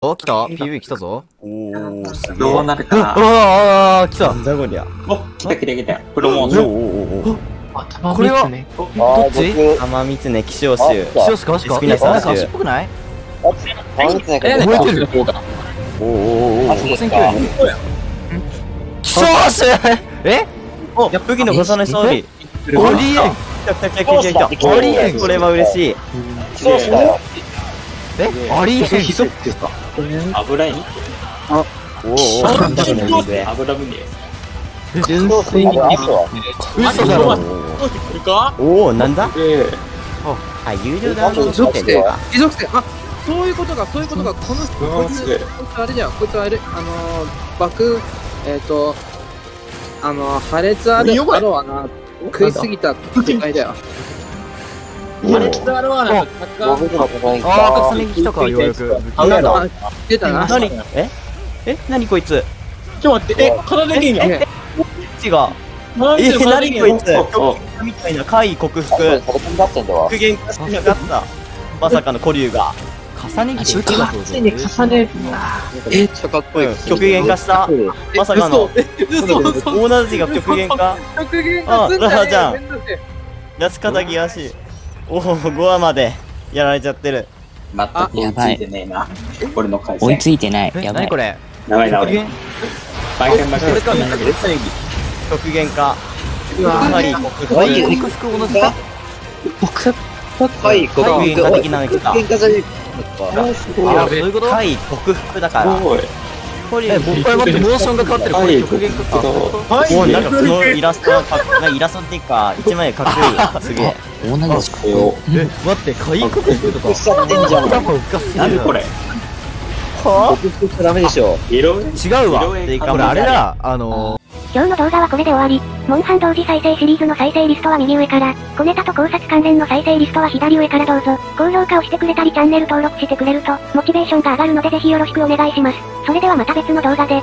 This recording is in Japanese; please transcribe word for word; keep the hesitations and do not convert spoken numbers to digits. お、来た ピーブイ 来たぞ。おー、すごい。どうなるかな。ああ、来た。ザゴリア。お、来た来た来た。プロモーション。お、玉三つね。どっち？玉三つね、希少種。希少種かわしか。え、なんか足っぽくない？玉三つね。え、覚えてる？おおおお。希少種。え？お、武器の誤差の勝利。オリエン。オリエン、これは嬉しい。希少種。え、ありえへん。ひそってさ。油絵に。あ、おお。油分で。純粋に。嘘だろ。おお、なんだ。あ、有料だ。持続性。持続性。あ、そういうことか、そういうことか、この。こいつあれじゃん、こいつあれ、あの、爆、えっと。あの、破裂ある。あろうな。食いすぎた。世界だよ。あれ、北アロワーナと高橋さん。ああ、高橋さん来たか、ようやく。あ、なんだ。出たな。何？え？え？何こいつ？ちょっと待って、え、カナダ芸人？違う。え、何こいつ？みたいな、怪異克服。復元化してなかった。まさかの古竜が。重ね着てる。重ね重ね。え、ちょっとかっこいい。極限化した。まさかの。大なじが極限化。極限化する。あ、ラハちゃん。ラスカタギらしい。おお、ごわまでやられちゃってる。全く追いついてねえな。俺の会社追いついてない。やばいこれ。やばいな俺。バイケンバイケン。極限化。うわぁ。はい。克服同じか。克服。はい。克服ができないけど。極限化じゃねえ。すごい。あ、そういうこと？はい。克服だから。これ僕は待ってモーションが変わってる。これ極限化。おお、なんかこのイラストがイラストっていうか一枚かっこいい。すげえ。同じですか。え、待って、怪異克服とか。何これ。はぁ？克服しちゃダメでしょ。違うわ。これあれだ、あのー。今日の動画はこれで終わり。モンハン同時再生シリーズの再生リストは右上から、小ネタと考察関連の再生リストは左上からどうぞ。高評価をしてくれたりチャンネル登録してくれると、モチベーションが上がるのでぜひよろしくお願いします。それではまた別の動画で。